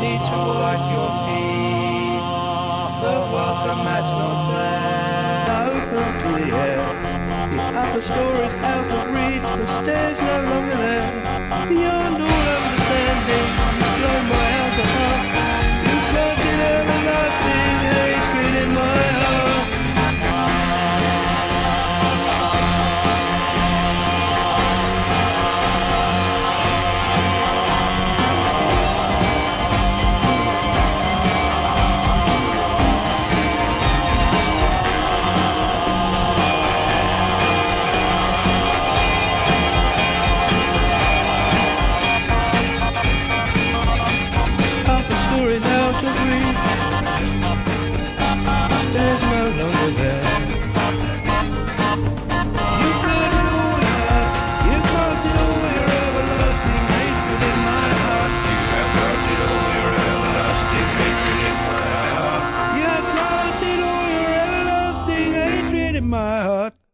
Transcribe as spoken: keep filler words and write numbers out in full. need to wipe your feet. The welcome mat's not there. Open up to the air. The upper story's out of reach. The stairs no longer there. Beyond all understanding, you blow my alcohol. You planted everlasting hatred in my heart. My heart.